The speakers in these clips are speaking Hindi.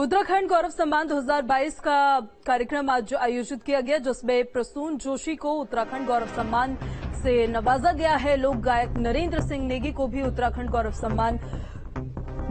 उत्तराखंड गौरव सम्मान 2022 का कार्यक्रम आज आयोजित किया गया, जिसमें प्रसून जोशी को उत्तराखंड गौरव सम्मान से नवाजा गया है। लोक गायक नरेन्द्र सिंह नेगी को भी उत्तराखंड गौरव सम्मान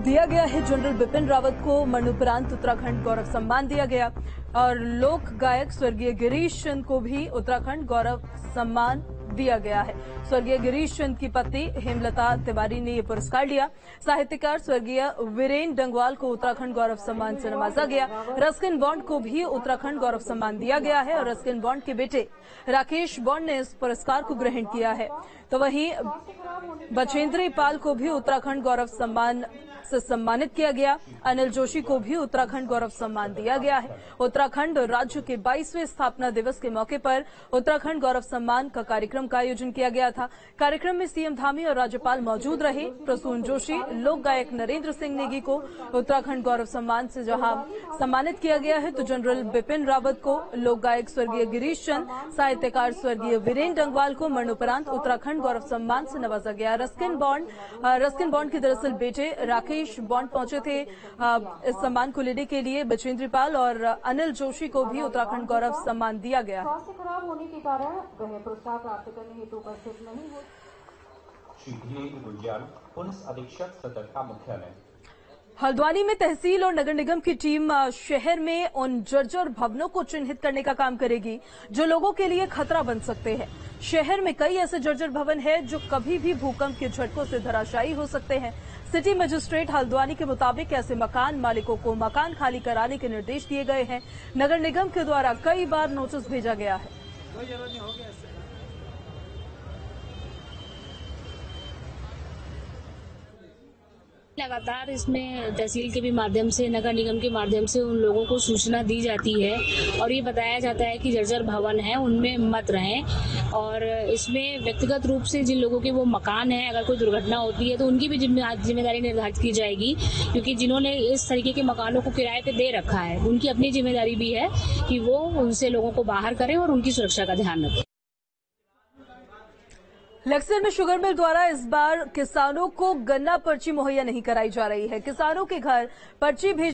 दिया गया है। जनरल बिपिन रावत को मरणोपरांत उत्तराखंड गौरव सम्मान दिया गया और लोक गायक स्वर्गीय गिरीश चंद को भी उत्तराखंड गौरव सम्मान दिया गया है। स्वर्गीय गिरीश चंद की पत्नी हेमलता तिवारी ने यह पुरस्कार लिया। साहित्यकार स्वर्गीय वीरेन डंगवाल को उत्तराखंड गौरव सम्मान से नवाजा गया। रस्किन बॉन्ड को भी उत्तराखंड गौरव सम्मान दिया गया है और रस्किन बॉन्ड के बेटे राकेश बॉन्ड ने इस पुरस्कार को ग्रहण किया है। तो वहीं बछेन्द्री पाल को भी उत्तराखंड गौरव सम्मान से सम्मानित किया गया। अनिल जोशी को भी उत्तराखंड गौरव सम्मान दिया गया है। उत्तराखंड राज्य के 22वें स्थापना दिवस के मौके पर उत्तराखंड गौरव सम्मान का कार्यक्रम का आयोजन किया गया था। कार्यक्रम में सीएम धामी और राज्यपाल मौजूद रहे। प्रसून जोशी, लोक गायक नरेन्द्र सिंह नेगी को उत्तराखंड गौरव सम्मान से जहां सम्मानित किया गया है, तो जनरल बिपिन रावत को, लोक गायक स्वर्गीय गिरीश चंद, साहित्यकार स्वर्गीय वीरेन डंगवाल को मरणोपरांत उत्तराखंड गौरव सम्मान से नवाजा गया। रस्किन बॉन्ड के दरअसल बेटे राकेश बॉन्ड पहुंचे थे इस सम्मान को लेने के लिए। बछेन्द्री पाल और अनिल जोशी को भी उत्तराखंड गौरव सम्मान दिया गया। खराब होने के कारण पुरस्कार प्राप्त करने हेतु उपस्थित नहीं हो। शीघ्र गुंजाल पुलिस अधीक्षक सदर का मुख्यालय। हल्द्वानी में तहसील और नगर निगम की टीम शहर में उन जर्जर भवनों को चिन्हित करने का काम करेगी जो लोगों के लिए खतरा बन सकते हैं। शहर में कई ऐसे जर्जर भवन हैं जो कभी भी भूकंप के झटकों से धराशायी हो सकते हैं। सिटी मजिस्ट्रेट हल्द्वानी के मुताबिक ऐसे मकान मालिकों को मकान खाली कराने के निर्देश दिए गए हैं। नगर निगम के द्वारा कई बार नोटिस भेजा गया है। लगातार इसमें तहसील के भी माध्यम से, नगर निगम के माध्यम से उन लोगों को सूचना दी जाती है और ये बताया जाता है कि जर्जर भवन है उनमें मत रहें। और इसमें व्यक्तिगत रूप से जिन लोगों के वो मकान है, अगर कोई दुर्घटना होती है तो उनकी भी जिम्मेदारी निर्धारित की जाएगी, क्योंकि जिन्होंने इस तरीके के मकानों को किराए पर दे रखा है उनकी अपनी जिम्मेदारी भी है कि वो उनसे लोगों को बाहर करें और उनकी सुरक्षा का ध्यान रखें। लक्सर में शुगर मिल द्वारा इस बार किसानों को गन्ना पर्ची मुहैया नहीं कराई जा रही है। किसानों के घर पर्ची भेज